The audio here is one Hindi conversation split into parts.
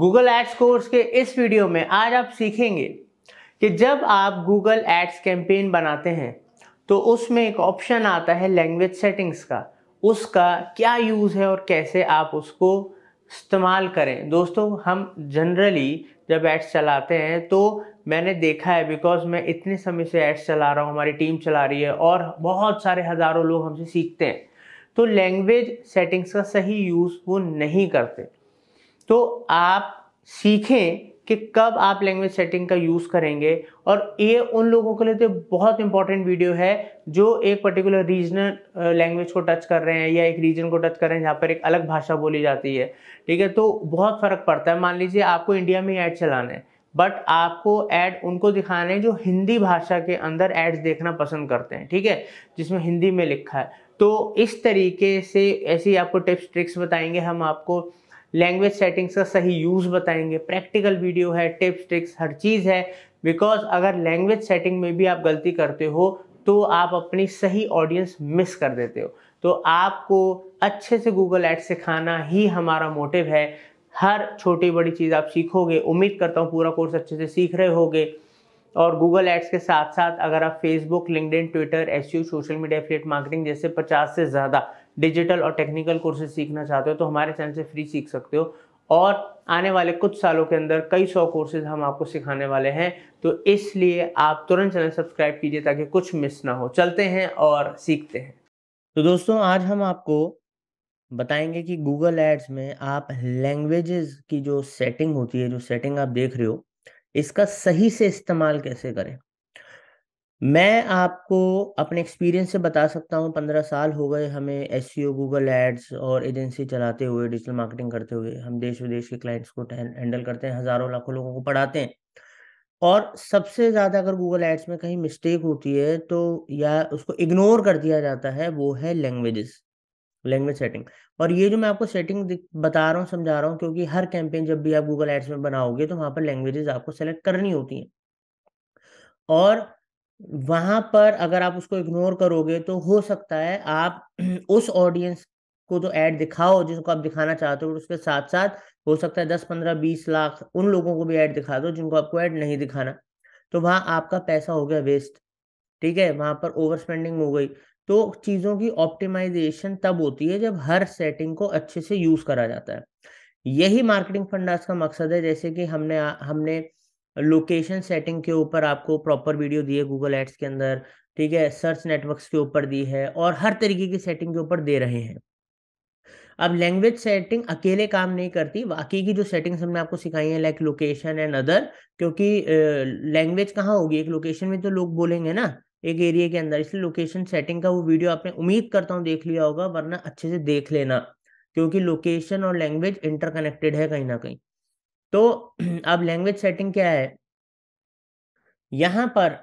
गूगल एड्स कोर्स के इस वीडियो में आज आप सीखेंगे कि जब आप गूगल एड्स कैंपेन बनाते हैं तो उसमें एक ऑप्शन आता है लैंग्वेज सेटिंग्स का, उसका क्या यूज़ है और कैसे आप उसको इस्तेमाल करें। दोस्तों, हम जनरली जब एड्स चलाते हैं तो मैंने देखा है, बिकॉज मैं इतने समय से एड्स चला रहा हूँ, हमारी टीम चला रही है और बहुत सारे हज़ारों लोग हमसे सीखते हैं, तो लैंग्वेज सेटिंग्स का सही यूज़ वो नहीं करते। तो आप सीखें कि कब आप लैंग्वेज सेटिंग का यूज़ करेंगे, और ये उन लोगों के लिए तो बहुत इंपॉर्टेंट वीडियो है जो एक पर्टिकुलर रीजनल लैंग्वेज को टच कर रहे हैं या एक रीजन को टच कर रहे हैं जहाँ पर एक अलग भाषा बोली जाती है। ठीक है, तो बहुत फ़र्क पड़ता है। मान लीजिए आपको इंडिया में ऐड चलाना है, बट आपको ऐड उनको दिखाना है जो हिंदी भाषा के अंदर एड्स देखना पसंद करते हैं, ठीक है, जिसमें हिंदी में लिखा है। तो इस तरीके से ऐसी आपको टिप्स ट्रिक्स बताएंगे हम, आपको लैंग्वेज सेटिंग्स का सही यूज़ बताएंगे। प्रैक्टिकल वीडियो है, टिप्स ट्रिक्स हर चीज़ है, बिकॉज अगर लैंग्वेज सेटिंग में भी आप गलती करते हो तो आप अपनी सही ऑडियंस मिस कर देते हो। तो आपको अच्छे से गूगल एड्स सिखाना ही हमारा मोटिव है। हर छोटी बड़ी चीज़ आप सीखोगे, उम्मीद करता हूँ पूरा कोर्स अच्छे से सीख रहे होगे। और गूगल एड्स के साथ साथ अगर आप Facebook, LinkedIn, Twitter, SEO, social media affiliate marketing जैसे 50 से ज़्यादा डिजिटल और टेक्निकल कोर्सेज सीखना चाहते हो तो हमारे चैनल से फ्री सीख सकते हो। और आने वाले कुछ सालों के अंदर कई 100 कोर्सेज हम आपको सिखाने वाले हैं, तो इसलिए आप तुरंत चैनल सब्सक्राइब कीजिए ताकि कुछ मिस ना हो। चलते हैं और सीखते हैं। तो दोस्तों, आज हम आपको बताएंगे कि गूगल एड्स में आप लैंग्वेजेस की जो सेटिंग होती है, जो सेटिंग आप देख रहे हो, इसका सही से इस्तेमाल कैसे करें। मैं आपको अपने एक्सपीरियंस से बता सकता हूँ, 15 साल हो गए हमें एसईओ, गूगल एड्स और एजेंसी चलाते हुए, डिजिटल मार्केटिंग करते हुए। हम देश विदेश के क्लाइंट्स को हैंडल करते हैं, हज़ारों लाखों लोगों को पढ़ाते हैं। और सबसे ज़्यादा अगर गूगल एड्स में कहीं मिस्टेक होती है तो या उसको इग्नोर कर दिया जाता है, वो है लैंग्वेजेस, लैंग्वेज सेटिंग। और ये जो मैं आपको सेटिंग बता रहा हूँ, समझा रहा हूँ, क्योंकि हर कैंपेन जब भी आप गूगल एड्स में बनाओगे तो वहाँ पर लैंग्वेजेस आपको सेलेक्ट करनी होती हैं, और वहाँ पर अगर आप उसको इग्नोर करोगे तो हो सकता है आप उस ऑडियंस को तो ऐड दिखाओ जिसको आप दिखाना चाहते हो, उसके साथ साथ हो सकता है 10, 15, 20 लाख उन लोगों को भी ऐड दिखा दो जिनको आपको ऐड नहीं दिखाना। तो वहाँ आपका पैसा हो गया वेस्ट, ठीक है, वहाँ पर ओवर स्पेंडिंग हो गई। तो चीज़ों की ऑप्टिमाइजेशन तब होती है जब हर सेटिंग को अच्छे से यूज़ करा जाता है। यही मार्केटिंग फंडास का मकसद है। जैसे कि हमने लोकेशन सेटिंग के ऊपर आपको प्रॉपर वीडियो दी है गूगल एड्स के अंदर, ठीक है, सर्च नेटवर्क्स के ऊपर दी है, और हर तरीके की सेटिंग के ऊपर दे रहे हैं। अब लैंग्वेज सेटिंग अकेले काम नहीं करती, बाकी की जो सेटिंग्स हमने आपको सिखाई हैं, लाइक लोकेशन एंड अदर, क्योंकि लैंग्वेज कहाँ होगी, एक लोकेशन में तो लोग बोलेंगे ना, एक एरिया के अंदर। इसलिए लोकेशन सेटिंग का वो वीडियो आपने, उम्मीद करता हूँ, देख लिया होगा, वरना अच्छे से देख लेना, क्योंकि लोकेशन और लैंग्वेज इंटरकनेक्टेड है कहीं ना कहीं। तो अब लैंग्वेज सेटिंग क्या है, यहाँ पर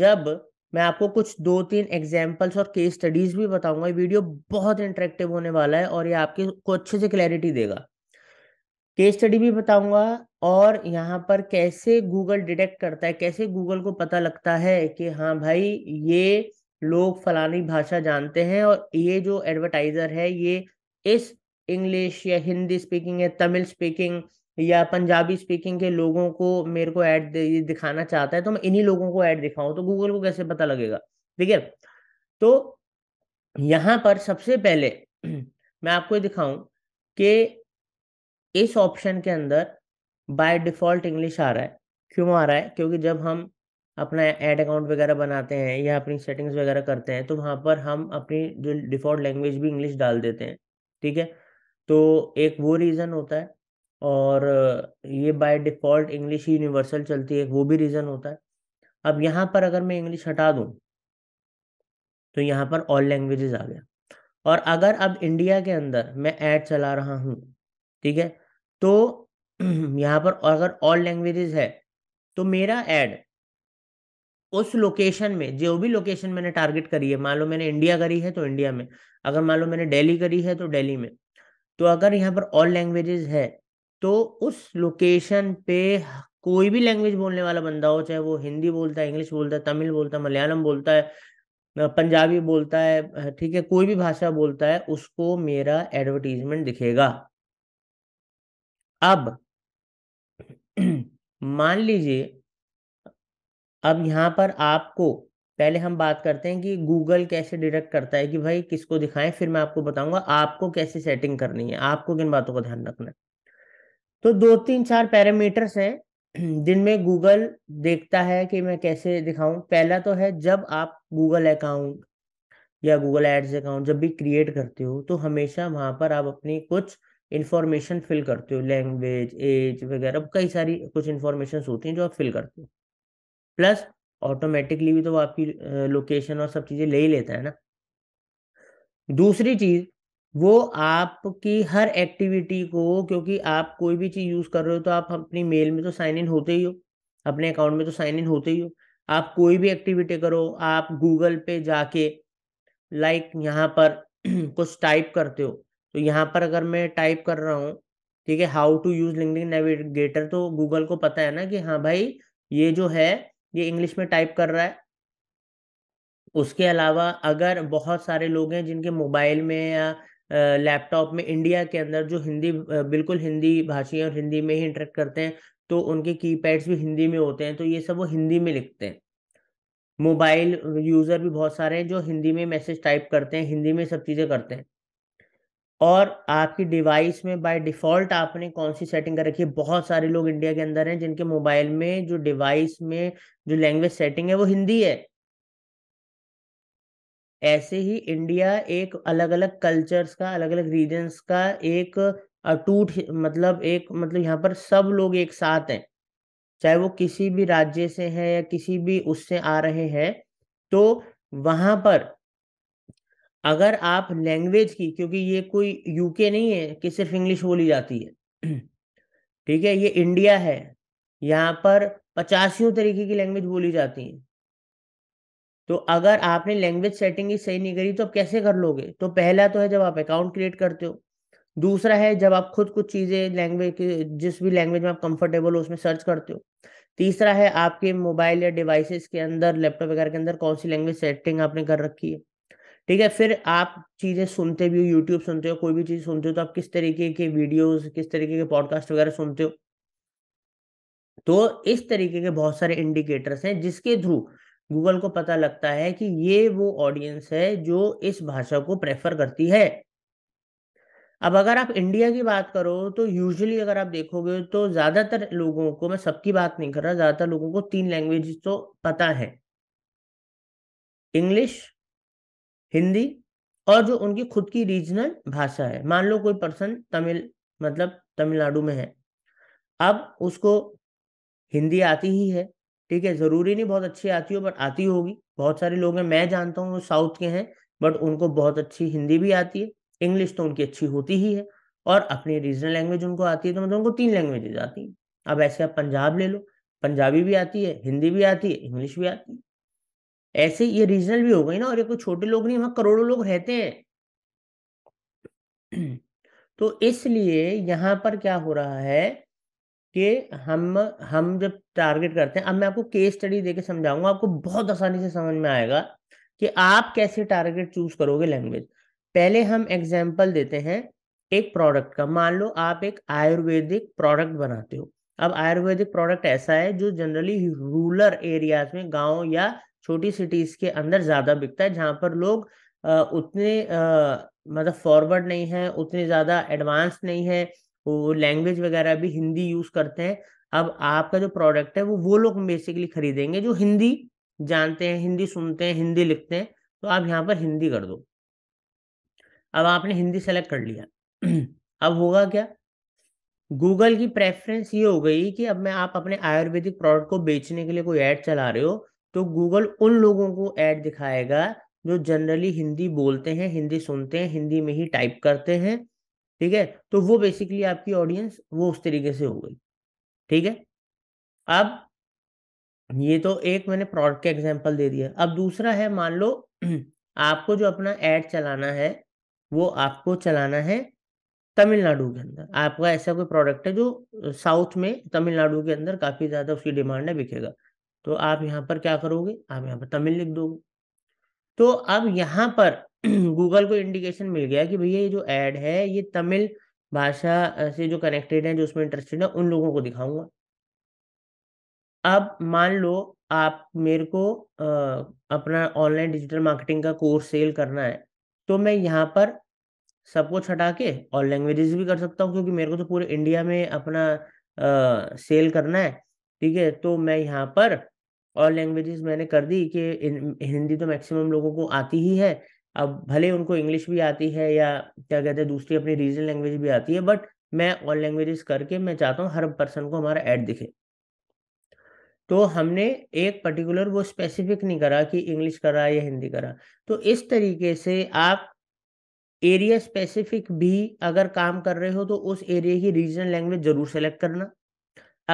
जब मैं आपको कुछ 2-3 एग्जाम्पल्स और केस स्टडीज भी बताऊंगा। ये वीडियो बहुत इंटरेक्टिव होने वाला है और ये आपके को अच्छे से क्लैरिटी देगा। केस स्टडी भी बताऊंगा, और यहाँ पर कैसे गूगल डिटेक्ट करता है, कैसे गूगल को पता लगता है कि हाँ भाई, ये लोग फलानी भाषा जानते हैं और ये जो एडवर्टाइजर है ये इस इंग्लिश या हिंदी स्पीकिंग या तमिल स्पीकिंग या पंजाबी स्पीकिंग के लोगों को मेरे को ऐड दिखाना चाहता है, तो मैं इन्हीं लोगों को ऐड दिखाऊं, तो गूगल को कैसे पता लगेगा, ठीक है। तो यहाँ पर सबसे पहले मैं आपको दिखाऊं कि इस ऑप्शन के अंदर बाय डिफ़ॉल्ट इंग्लिश आ रहा है। क्यों आ रहा है, क्योंकि जब हम अपना ऐड अकाउंट वगैरह बनाते हैं या अपनी सेटिंग्स वगैरह करते हैं तो वहाँ पर हम अपनी जो डिफ़ॉल्ट लैंग्वेज भी इंग्लिश डाल देते हैं, ठीक है। तो एक वो रीज़न होता है, और ये बाय डिफ़ॉल्ट इंग्लिश यूनिवर्सल चलती है, वो भी रीज़न होता है। अब यहाँ पर अगर मैं इंग्लिश हटा दूँ तो यहाँ पर ऑल लैंग्वेजेस आ गया, और अगर अब इंडिया के अंदर मैं ऐड चला रहा हूँ, ठीक है, तो यहाँ पर अगर ऑल लैंग्वेजेस है तो मेरा ऐड उस लोकेशन में, जो भी लोकेशन मैंने टारगेट करी है, मान लो मैंने इंडिया करी है तो इंडिया में, अगर मान लो मैंने दिल्ली करी है तो दिल्ली में, तो अगर यहाँ पर ऑल लैंग्वेजेस है तो उस लोकेशन पे कोई भी लैंग्वेज बोलने वाला बंदा हो, चाहे वो हिंदी बोलता है, इंग्लिश बोलता है, तमिल बोलता है, मलयालम बोलता है, पंजाबी बोलता है, ठीक है, कोई भी भाषा बोलता है, उसको मेरा एडवर्टीजमेंट दिखेगा। अब मान लीजिए अब यहाँ पर आपको पहले हम बात करते हैं कि गूगल कैसे डिटेक्ट करता है कि भाई किसको दिखाएं, फिर मैं आपको बताऊंगा आपको कैसे सेटिंग करनी है, आपको किन बातों का ध्यान रखना है। तो 2 3 4 पैरामीटर्स हैं जिनमें गूगल देखता है कि मैं कैसे दिखाऊं। पहला तो है जब आप गूगल अकाउंट या गूगल एड्स अकाउंट जब भी क्रिएट करते हो तो हमेशा वहां पर आप अपनी कुछ इन्फॉर्मेशन फिल करते हो, लैंग्वेज, एज वगैरह, कई सारी कुछ इन्फॉर्मेशन होती हैं जो आप फिल करते हो। प्लस ऑटोमेटिकली भी तो आपकी लोकेशन और सब चीजें ले ही लेता है ना। दूसरी चीज वो आपकी हर एक्टिविटी को, क्योंकि आप कोई भी चीज यूज कर रहे हो तो आप अपनी मेल में तो साइन इन होते ही हो, अपने अकाउंट में तो साइन इन होते ही हो। आप कोई भी एक्टिविटी करो, आप गूगल पे जाके लाइक यहाँ पर कुछ टाइप करते हो, तो यहाँ पर अगर मैं टाइप कर रहा हूँ, ठीक है, how to use LinkedIn navigator, तो गूगल को पता है ना कि हाँ भाई ये जो है ये इंग्लिश में टाइप कर रहा है। उसके अलावा अगर बहुत सारे लोग हैं जिनके मोबाइल में या लैपटॉप में इंडिया के अंदर जो हिंदी बिल्कुल हिंदी भाषी और हिंदी में ही इंटरेक्ट करते हैं, तो उनके कीपैड्स भी हिंदी में होते हैं, तो ये सब वो हिंदी में लिखते हैं। मोबाइल यूजर भी बहुत सारे हैं जो हिंदी में मैसेज टाइप करते हैं, हिंदी में सब चीज़ें करते हैं। और आपकी डिवाइस में बाय डिफ़ॉल्ट आपने कौन सी सेटिंग कर रखी है, बहुत सारे लोग इंडिया के अंदर हैं जिनके मोबाइल में जो डिवाइस में जो लैंग्वेज सेटिंग है वो हिंदी है। ऐसे ही इंडिया एक अलग अलग कल्चर्स का, अलग अलग रीजन्स का एक अटूट मतलब यहाँ पर सब लोग एक साथ हैं, चाहे वो किसी भी राज्य से हैं या किसी भी उससे आ रहे हैं। तो वहाँ पर अगर आप लैंग्वेज की, क्योंकि ये कोई यूके नहीं है कि सिर्फ इंग्लिश बोली जाती है, ठीक है, ये इंडिया है, यहाँ पर 85 तरीके की लैंग्वेज बोली जाती है। तो अगर आपने लैंग्वेज सेटिंग ही सही नहीं करी तो आप कैसे कर लोगे। तो पहला तो है जब आप अकाउंट क्रिएट करते हो, दूसरा है जब आप खुद कुछ चीज़ें लैंग्वेज, जिस भी लैंग्वेज में आप कंफर्टेबल हो उसमें सर्च करते हो, तीसरा है आपके मोबाइल या डिवाइसेस के अंदर, लैपटॉप वगैरह के अंदर कौन सी लैंग्वेज सेटिंग आपने कर रखी है, ठीक है। फिर आप चीज़ें सुनते भी हो, यूट्यूब सुनते हो, कोई भी चीज़ सुनते हो तो आप किस तरीके के वीडियोस, किस तरीके के पॉडकास्ट वगैरह सुनते हो। तो इस तरीके के बहुत सारे इंडिकेटर्स हैं जिसके थ्रू गूगल को पता लगता है कि ये वो ऑडियंस है जो इस भाषा को प्रेफर करती है। अब अगर आप इंडिया की बात करो तो यूजुअली अगर आप देखोगे तो ज़्यादातर लोगों को, मैं सबकी बात नहीं कर रहा, ज़्यादातर लोगों को 3 लैंग्वेज तो पता है, इंग्लिश, हिंदी और जो उनकी खुद की रीजनल भाषा है। मान लो कोई पर्सन तमिलनाडु में है, अब उसको हिंदी आती ही है, ठीक है, ज़रूरी नहीं बहुत अच्छी आती हो बट आती होगी। बहुत सारे लोग हैं, मैं जानता हूँ, वो साउथ के हैं बट उनको बहुत अच्छी हिंदी भी आती है, इंग्लिश तो उनकी अच्छी होती ही है और अपनी रीजनल लैंग्वेज उनको आती है, तो मतलब उनको 3 लैंग्वेजेज आती हैं। अब ऐसे आप पंजाब ले लो, पंजाबी भी आती है, हिंदी भी आती है, इंग्लिश भी आती है, ऐसे ये रीजनल भी हो गई ना। और ये कोई छोटे लोग नहीं, वहाँ करोड़ों लोग रहते हैं। तो इसलिए यहाँ पर क्या हो रहा है कि हम जब टारगेट करते हैं, अब मैं आपको केस स्टडी देके समझाऊंगा, आपको बहुत आसानी से समझ में आएगा कि आप कैसे टारगेट चूज करोगे लैंग्वेज। पहले हम एग्जाम्पल देते हैं एक प्रोडक्ट का। मान लो आप एक आयुर्वेदिक प्रोडक्ट बनाते हो। अब आयुर्वेदिक प्रोडक्ट ऐसा है जो जनरली रूरल एरियाज में, गांव या छोटी सिटीज के अंदर ज़्यादा बिकता है, जहाँ पर लोग उतने फॉरवर्ड नहीं है, उतने ज़्यादा एडवांस नहीं है, वो लैंग्वेज वगैरह भी हिंदी यूज़ करते हैं। अब आपका जो प्रोडक्ट है वो लोग बेसिकली खरीदेंगे जो हिंदी जानते हैं, हिंदी सुनते हैं, हिंदी लिखते हैं। तो आप यहाँ पर हिंदी कर दो। अब आपने हिंदी सेलेक्ट कर लिया। अब होगा क्या, गूगल की प्रेफरेंस ये हो गई कि अब आप अपने आयुर्वेदिक प्रोडक्ट को बेचने के लिए कोई ऐड चला रहे हो तो गूगल उन लोगों को ऐड दिखाएगा जो जनरली हिंदी बोलते हैं, हिंदी सुनते हैं, हिंदी में ही टाइप करते हैं, ठीक है। तो वो बेसिकली आपकी ऑडियंस वो उस तरीके से हो गई, ठीक है। अब ये तो एक मैंने प्रोडक्ट का एग्जांपल दे दिया। अब दूसरा है, मान लो आपको जो अपना ऐड चलाना है वो आपको चलाना है तमिलनाडु के अंदर। आपका ऐसा कोई प्रोडक्ट है जो साउथ में, तमिलनाडु के अंदर काफ़ी ज़्यादा उसकी डिमांड है, बिकेगा। तो आप यहाँ पर क्या करोगे, आप यहाँ पर तमिल लिख दोगे। तो अब यहाँ पर गूगल को इंडिकेशन मिल गया कि भैया ये जो ऐड है ये तमिल भाषा से जो कनेक्टेड हैं, जो उसमें इंटरेस्टेड हैं, उन लोगों को दिखाऊंगा। अब मान लो आप मेरे को अपना ऑनलाइन डिजिटल मार्केटिंग का कोर्स सेल करना है, तो मैं यहाँ पर सब कुछ हटा के और लैंग्वेजेस भी कर सकता हूँ, क्योंकि मेरे को तो पूरे इंडिया में अपना सेल करना है। ठीक है, तो मैं यहाँ पर और लैंग्वेजेस मैंने कर दी कि हिंदी तो मैक्सिमम लोगों को आती ही है, अब भले उनको इंग्लिश भी आती है या क्या कहते हैं दूसरी अपनी रीजनल लैंग्वेज भी आती है, बट मैं और लैंग्वेजेस करके मैं चाहता हूँ हर पर्सन को हमारा ऐड दिखे। तो हमने एक पर्टिकुलर वो स्पेसिफिक नहीं करा कि इंग्लिश करा या हिंदी करा। तो इस तरीके से आप एरिया स्पेसिफिक भी अगर काम कर रहे हो तो उस एरिया की रीजनल लैंग्वेज जरूर सेलेक्ट करना।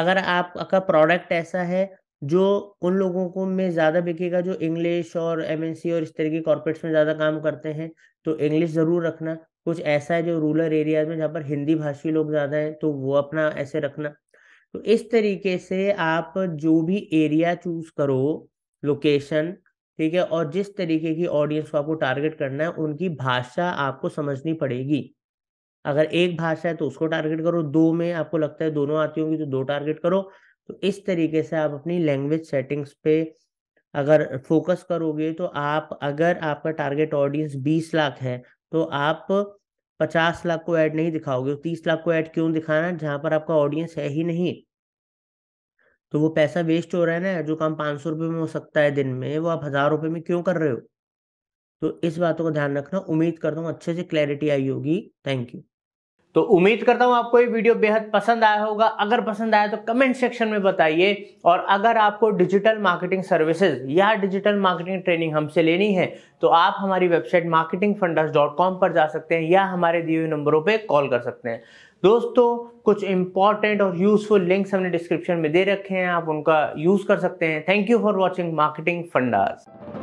अगर आपका प्रोडक्ट ऐसा है जो उन लोगों को में ज़्यादा बिकेगा जो इंग्लिश और एमएनसी और इस तरह के कॉर्पोरेट्स में ज़्यादा काम करते हैं, तो इंग्लिश ज़रूर रखना। कुछ ऐसा है जो रूरल एरियाज में जहाँ पर हिंदी भाषी लोग ज़्यादा हैं, तो वो अपना ऐसे रखना। तो इस तरीके से आप जो भी एरिया चूज करो, लोकेशन, ठीक है, और जिस तरीके की ऑडियंस को आपको टारगेट करना है, उनकी भाषा आपको समझनी पड़ेगी। अगर एक भाषा है तो उसको टारगेट करो, दो में आपको लगता है दोनों आती होंगी तो दो टारगेट करो। तो इस तरीके से आप अपनी लैंग्वेज सेटिंग्स पे अगर फोकस करोगे तो आप, अगर आपका टारगेट ऑडियंस 20 लाख है तो आप 50 लाख को ऐड नहीं दिखाओगे। 30 लाख को ऐड क्यों दिखाना जहां पर आपका ऑडियंस है ही नहीं, तो वो पैसा वेस्ट हो रहा है ना। जो काम 500 रुपये में हो सकता है दिन में, वो आप 1000 रुपये में क्यों कर रहे हो। तो इस बातों का ध्यान रखना। उम्मीद करता हूँ अच्छे से क्लैरिटी आई होगी। Thank you. तो उम्मीद करता हूं आपको ये वीडियो बेहद पसंद आया होगा। अगर पसंद आया तो कमेंट सेक्शन में बताइए, और अगर आपको डिजिटल मार्केटिंग सर्विसेज या डिजिटल मार्केटिंग ट्रेनिंग हमसे लेनी है तो आप हमारी वेबसाइट marketingfundas.com पर जा सकते हैं या हमारे दिए हुए नंबरों पे कॉल कर सकते हैं। दोस्तों, कुछ इंपॉर्टेंट और यूजफुल लिंक्स हमने डिस्क्रिप्शन में दे रखे हैं, आप उनका यूज कर सकते हैं। Thank you for watching Marketing fundas.